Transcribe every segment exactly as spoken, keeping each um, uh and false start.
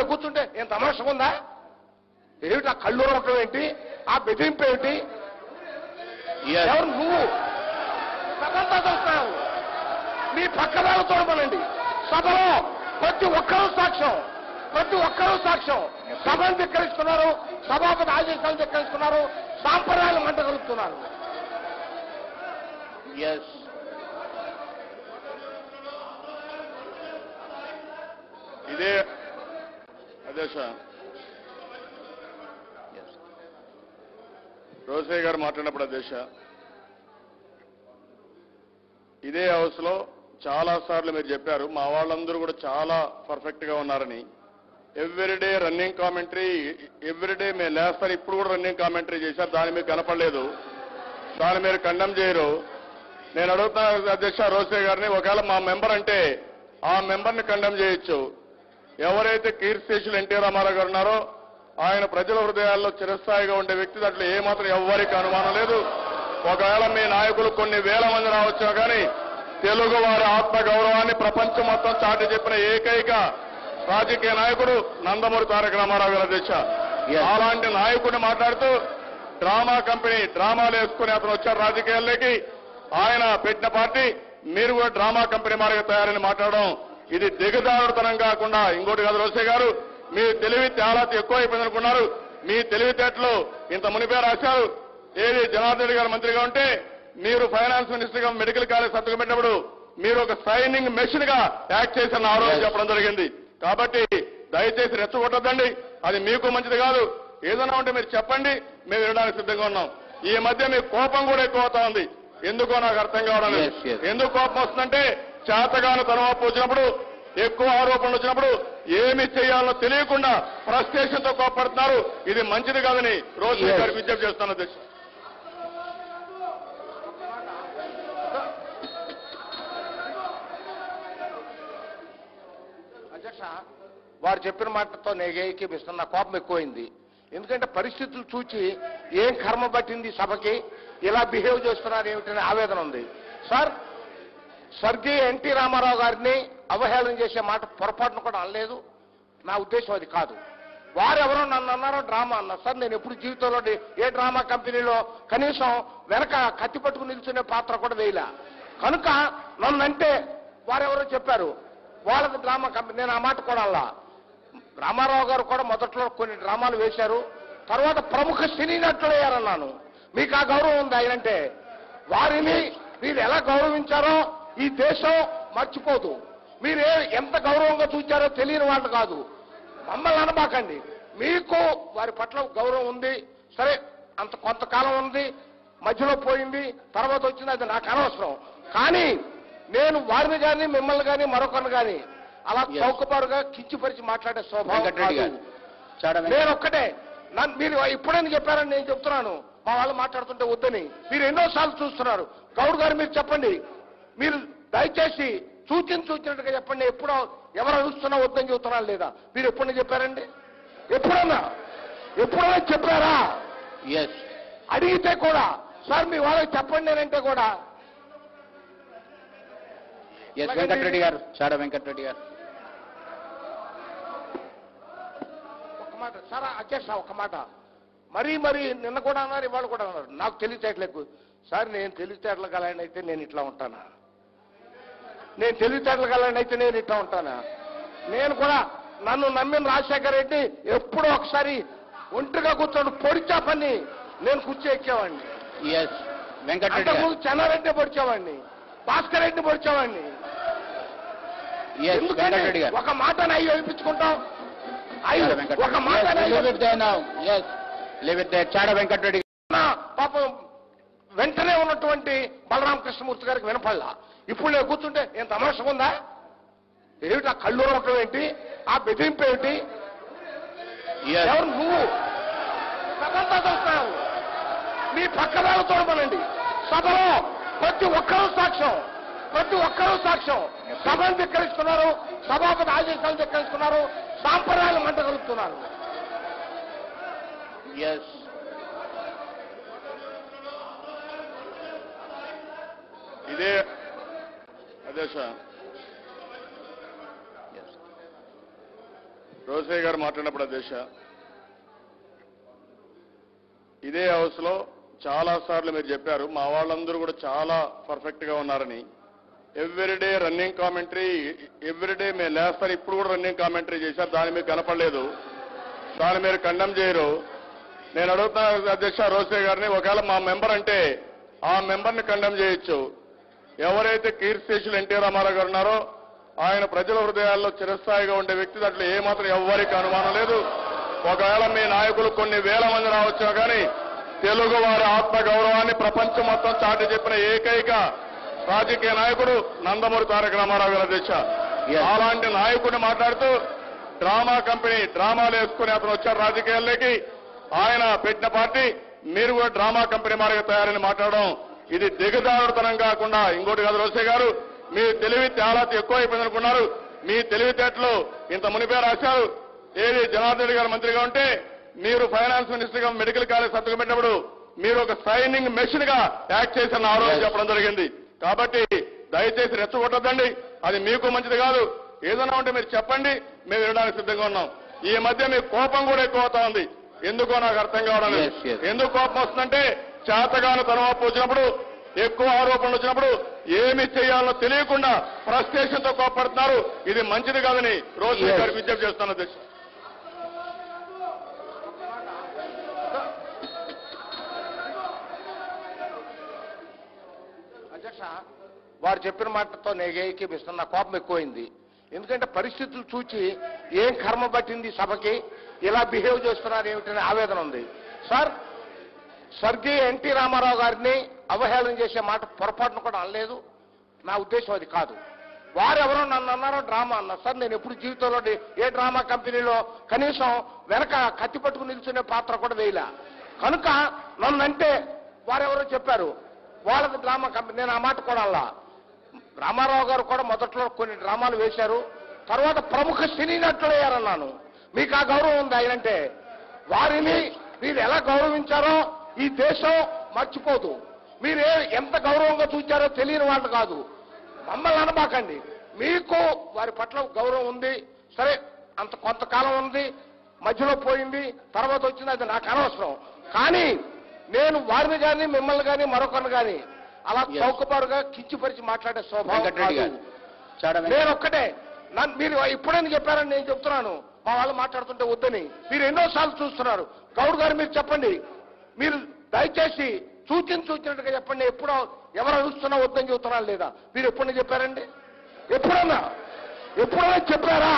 మీద కూర్చుంటే ఏం తమాషా ఉందా? ఏమిటా కళ్ళోరకం ఏంటి? ఆ బెదిరింపు ఏంటి? ఎవరు నువ్వు? తగలతావు మీ పక్కదారు తోడమనండి. సభలో ప్రతి ఒక్కరూ సాక్ష్యం, ప్రతి ఒక్కరూ సాక్ష్యం. సభను ధిక్కరిస్తున్నారు, సభాపతి ఆదేశాలు ధిక్కరిస్తున్నారు, సాంప్రదాయాలు మంట కలుపుతున్నారు. ఇదే అదే సార్ రోసయ్య గారు మాట్లాడినప్పుడు అధ్యక్ష, ఇదే హౌస్లో చాలా సార్లు మీరు చెప్పారు మా వాళ్ళందరూ కూడా చాలా పర్ఫెక్ట్గా ఉన్నారని. ఎవ్రీడే రన్నింగ్ కామెంటరీ, ఎవ్రీడే మేము లేస్తారు. ఇప్పుడు కూడా రన్నింగ్ కామెంటరీ చేశారు, దాని మీరు కనపడలేదు, దాన్ని మీరు కండెమ్ చేయరు. నేను అడుగుతున్నా అధ్యక్ష రోసయ్య గారిని, ఒకవేళ మా మెంబర్ అంటే ఆ మెంబర్ని కండెమ్ చేయొచ్చు. ఎవరైతే కీర్తిశేషులు ఎన్టీ రామారావు గారు ఉన్నారో ఆయన ప్రజల హృదయాల్లో చిరస్థాయిగా ఉండే వ్యక్తి, దాంట్లో ఏమాత్రం ఎవరికి అనుమానం లేదు. ఒకవేళ మీ నాయకులు కొన్ని వేల మంది రావచ్చునా కానీ తెలుగు వారి ఆత్మ గౌరవాన్ని ప్రపంచం మొత్తం చాటి చెప్పిన ఏకైక రాజకీయ నాయకుడు నందమూరి తారక రామారావు గారు అధ్యక్ష. అలాంటి నాయకుడిని మాట్లాడుతూ డ్రామా కంపెనీ, డ్రామాలు వేసుకుని అతను వచ్చారు రాజకీయాల్లోకి. ఆయన పెట్టిన పార్టీ మీరు కూడా డ్రామా కంపెనీ మారిగా తయారని మాట్లాడడం ఇది దిగజారుడుతనం కాకుండా ఇంకోటి కాదు. రోసే గారు మీ తెలివి చాలా ఎక్కువ అయిపోయింది అనుకున్నారు. మీ తెలివితేటలు ఇంత మునిపే రాశారు. ఏది జనార్దన్ రెడ్డి గారు మంత్రిగా ఉంటే మీరు ఫైనాన్స్ మినిస్టర్ గా మెడికల్ కాలేజ్ సత్తు పెట్టినప్పుడు మీరు ఒక సైనింగ్ మెషిన్ గా యాక్ట్ చేసిన ఆరోపణ చెప్పడం జరిగింది. కాబట్టి దయచేసి రెచ్చగొట్టద్దండి, అది మీకు మంచిది కాదు. ఏదైనా ఉంటే మీరు చెప్పండి, మేము వినడానికి సిద్ధంగా ఉన్నాం. ఈ మధ్య మీ కోపం కూడా ఎక్కువ అవుతా ఉంది, ఎందుకో నాకు అర్థం కావడం లేదు. ఎందుకు కోపం వస్తుందంటే చేతగాను తనవాపు వచ్చినప్పుడు, ఎక్కువ ఆరోపణలు వచ్చినప్పుడు ఏమి చేయాలో తెలియకుండా ఫ్రస్ట్రేషన్ తో కోపడుతున్నారు. ఇది మంచిది కాదని రోజు గారికి విజ్ఞప్తి చేస్తాను అధ్యక్ష. అధ్యక్ష వారు చెప్పిన మాటతో నేగేకిస్తున్న కోపం ఎక్కువైంది. ఎందుకంటే పరిస్థితులు చూచి ఏం కర్మ పట్టింది సభకి ఇలా బిహేవ్ చేస్తున్నారు ఏమిటనే ఆవేదన ఉంది సార్. స్వర్గీయ ఎన్టీ రామారావు గారిని అవహేళన చేసే మాట పొరపాటును కూడా అనలేదు, నా ఉద్దేశం అది కాదు. వారెవరో నన్ను అన్నారో డ్రామా అన్నారు. సార్ నేను ఎప్పుడు జీవితంలో ఏ డ్రామా కంపెనీలో కనీసం వెనక కత్తి పట్టుకుని నిల్చునే పాత్ర కూడా వేయలే. కనుక నన్నంటే వారెవరో చెప్పారు వాళ్ళది డ్రామా కంపెనీ, నేను ఆ మాట కూడా అలా. రామారావు గారు కూడా మొదట్లో కొన్ని డ్రామాలు వేశారు, తర్వాత ప్రముఖ సినీ నటులు అయ్యారన్నాను. మీకు ఆ గౌరవం ఉంది ఆయనంటే. వారిని మీరు ఎలా గౌరవించారో ఈ దేశం మర్చిపోదు. మీరు ఎంత గౌరవంగా చూచారో తెలియని వాళ్ళు కాదు. మమ్మల్ని అనబాకండి, మీకు వారి పట్ల గౌరవం ఉంది. సరే అంత కొంతకాలం ఉంది, మధ్యలో పోయింది, తర్వాత వచ్చింది, అది నాకు అనవసరం. కానీ నేను వారిని కానీ మిమ్మల్ని కానీ మరొకరిని కానీ అలా చౌకబారుగా కించిపరిచి మాట్లాడే స్వభావం నేను ఒక్కటే. మీరు ఇప్పుడని చెప్పారని నేను చెప్తున్నాను, మా వాళ్ళు మాట్లాడుతుంటే వద్దని. మీరు ఎన్నోసార్లు చూస్తున్నారు గౌడ్ గారు, మీరు చెప్పండి, మీరు దయచేసి సూచన చూసినట్టుగా చెప్పండి. ఎప్పుడో ఎవరు అడుస్తున్నా వద్దని చెబుతున్నా లేదా? మీరు ఎప్పుడన్నా చెప్పారండి? ఎప్పుడన్నా ఎప్పుడన్నా చెప్పారా? అడిగితే కూడా సార్ మీ వాళ్ళకి చెప్పండి అంటే కూడా. వెంకటరెడ్డి గారు, చాడ వెంకటరెడ్డి గారు ఒక మాట సార్. అధ్యక్ష ఒక మాట, మరీ మరీ నిన్న కూడా అన్నారు, ఇవాళ కూడా అన్నారు నాకు తెలివితేటలకు. సార్ నేను తెలివితేటలు కలని అయితే నేను ఇట్లా ఉంటానా? నేను తెలివితేటలు కలని అయితే నేను ఇట్లా ఉంటానా? నేను కూడా నన్ను నమ్మిన రాజశేఖర రెడ్డి ఎప్పుడో ఒకసారి ఒంటరిగా కూర్చోండి పొడిచా పని నేను కూర్చో ఎక్కేవాడిని, చెన్నారెడ్డి పొడిచేవాడిని, భాస్కర్ రెడ్డి పొడిచేవాడిని. ఎందుకంటే ఒక మాట అవి వేయించుకుంటాం. ఒక మాట చాడ వెంకటరెడ్డి పాపం వెంటనే ఉన్నటువంటి బలరామకృష్ణమూర్తి గారికి వినపడలా. ఇప్పుడు నేను కూర్చుంటే ఏం తమాషా ఉందా? ఏమిటా కళ్ళోరకం ఏంటి? ఆ బెదిరింపు ఏంటి? ఎవరు నువ్వు? తగలతావు మీ పక్కదారు తోడమనండి. సభలో ప్రతి ఒక్కరూ సాక్ష్యం, ప్రతి ఒక్కరూ సాక్ష్యం. సభను ధిక్కరిస్తున్నారు, సభాపతి ఆదేశాలు ధిక్కరిస్తున్నారు, సాంప్రదాయాలు మంట కలుపుతున్నారు. ఇదే అదే సార్ రోసయ్య గారు మాట్లాడినప్పుడు అధ్యక్ష ఇదే హౌస్ లో చాలా సార్లు మీరు చెప్పారు మా వాళ్ళందరూ కూడా చాలా పర్ఫెక్ట్ గా ఉన్నారని. ఎవ్రీడే రన్నింగ్ కామెంటరీ ఎవ్రీడే మేము లేస్తారు, ఇప్పుడు కూడా రన్నింగ్ కామెంటరీ చేశారు, దాని మీరు కనపడలేదు, దాని మీరు ఖండం చేయరు. నేను అడుగుతా అధ్యక్ష రోసయ్య గారిని, ఒకవేళ మా మెంబర్ అంటే ఆ మెంబర్ని ఖండం చేయొచ్చు. ఎవరైతే కీర్తిశేషులు ఎన్టీ రామారావు గారు ఉన్నారో ఆయన ప్రజల హృదయాల్లో చిరస్థాయిగా ఉండే వ్యక్తి, దాంట్లో ఏమాత్రం ఎవరికి అనుమానం లేదు. ఒకవేళ మీ నాయకులు కొన్ని వేల మంది రావచ్చునా కానీ తెలుగు వారి ఆత్మ గౌరవాన్ని ప్రపంచం మొత్తం చాటి చెప్పిన ఏకైక రాజకీయ నాయకుడు నందమూరి తారక రామారావు గారు అధ్యక్ష. అలాంటి నాయకుడిని మాట్లాడుతూ డ్రామా కంపెనీ డ్రామాలు వేసుకుని అతను వచ్చారు రాజకీయాల్లోకి, ఆయన పెట్టిన పార్టీ మీరు కూడా డ్రామా కంపెనీ మారిగా తయారని మాట్లాడడం ఇది దిగజారుడుతనం కాకుండా ఇంకోటి కాదు. రోసే గారు మీ తెలివి చాలా ఎక్కువ అయిపోయింది అనుకున్నారు, మీ తెలివితేటలు ఇంత మునిపే రాశారు. ఏది జనార్దన్ రెడ్డి గారు మంత్రిగా ఉంటే మీరు ఫైనాన్స్ మినిస్టర్ గా మెడికల్ కాలేజ్ సత్తు పెట్టినప్పుడు మీరు ఒక సైనింగ్ మెషిన్ గా యాక్ట్ చేసిన ఆరోపణ చెప్పడం జరిగింది. కాబట్టి దయచేసి రెచ్చగొట్టద్దండి, అది మీకు మంచిది కాదు. ఏదైనా ఉంటే మీరు చెప్పండి, మేము వినడానికి సిద్ధంగా ఉన్నాం. ఈ మధ్య మీ కోపం కూడా ఎక్కువ అవుతా ఉంది, ఎందుకో నాకు అర్థం కావడం లేదు. ఎందుకు కోపం వస్తుందంటే చేతగాను తనవాపు వచ్చినప్పుడు, ఎక్కువ ఆరోపణలు వచ్చినప్పుడు ఏమి చేయాలో తెలియకుండా ఫ్రస్ట్రేషన్ తో కోపడుతున్నారు. ఇది మంచిది కాదని రోజు గారికి విజ్ఞప్తి చేస్తాను అధ్యక్ష. అధ్యక్ష వారు చెప్పిన మాటతో నేగేకిపిస్తున్న నా కోపం ఎక్కువైంది, ఎందుకంటే పరిస్థితులు చూచి ఏం కర్మ పట్టింది సభకి ఇలా బిహేవ్ చేస్తున్నారు ఏమిటనే ఆవేదన ఉంది. సార్ స్వర్గీయ ఎన్టీ రామారావు గారిని అవహేళన చేసే మాట పొరపాటును కూడా అనలేదు, నా ఉద్దేశం అది కాదు. వారెవరో నన్ను అన్నారో డ్రామా అన్నారు. సార్ నేను ఎప్పుడు జీవితంలో ఏ డ్రామా కంపెనీలో కనీసం వెనక కత్తి పట్టుకుని నిల్చునే పాత్ర కూడా వేయలే, కనుక నన్నంటే వారెవరో చెప్పారు వాళ్ళది డ్రామా కంపెనీ, నేను ఆ మాట కూడా అలా. రామారావు గారు కూడా మొదట్లో కొన్ని డ్రామాలు వేశారు, తర్వాత ప్రముఖ సినీ నటులు అయ్యారన్నాను. మీకు ఆ గౌరవం ఉంది ఆయనంటే, వారిని మీరు ఎలా గౌరవించారో ఈ దేశం మర్చిపోదు. మీరు ఎంత గౌరవంగా చూచారో తెలియని వాళ్ళు కాదు, మమ్మల్ని అనబాకండి. మీకు వారి పట్ల గౌరవం ఉంది, సరే అంత కొంతకాలం ఉంది, మధ్యలో పోయింది, తర్వాత వచ్చింది, అది నాకు అనవసరం. కానీ నేను వారిని కానీ మిమ్మల్ని కానీ మరొకరిని కానీ అలా చౌకబారుగా కించిపరిచి మాట్లాడే స్వభావం నేను ఒక్కటే. మీరు ఇప్పుడని చెప్పారని నేను చెప్తున్నాను, మా వాళ్ళు మాట్లాడుతుంటే వద్దని మీరు ఎన్నోసార్లు చూస్తున్నారు. గౌడ్ గారు మీరు చెప్పండి, మీరు దయచేసి సూచన చూసినట్టుగా చెప్పండి, ఎప్పుడో ఎవరు అడుస్తున్నా వద్దని చెబుతున్నారు లేదా? మీరు ఎప్పుడన్నా చెప్పారండి? ఎప్పుడన్నా ఎప్పుడన్నా చెప్పారా?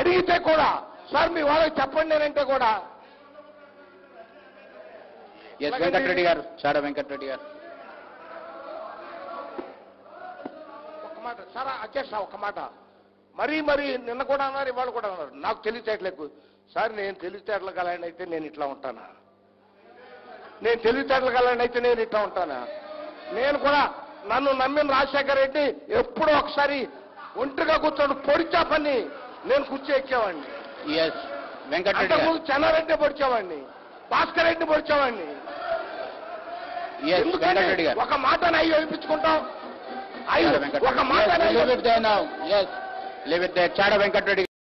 అడిగితే కూడా సార్ మీ వాళ్ళకి చెప్పండి అంటే కూడా. వెంకటరెడ్డి గారు చాడ వెంకటరెడ్డి గారు ఒక మాట సార్. అధ్యక్ష ఒక మాట, మరీ మరీ నిన్న కూడా అన్నారు, ఇవాళ కూడా అన్నారు నాకు తెలివితేటలకు. సార్ నేను తెలివితేటలు కలని అయితే నేను ఇట్లా ఉంటానా? నేను తెలివితేటలు కలని అయితే నేను ఇట్లా ఉంటానా? నేను కూడా నన్ను నమ్మిన రాజశేఖర రెడ్డి ఎప్పుడో ఒకసారి ఒంటరిగా కూర్చోడు పొడిచా పని నేను కూర్చో ఎక్కేవాడిని, చెన్నారెడ్డి పొడిచేవాడిని, భాస్కర్ రెడ్డి పొడిచేవాడిని. ఎందుకంటే ఒక మాట అవి వేయించుకుంటాం, ఒక మాట. చాడ వెంకటరెడ్డి.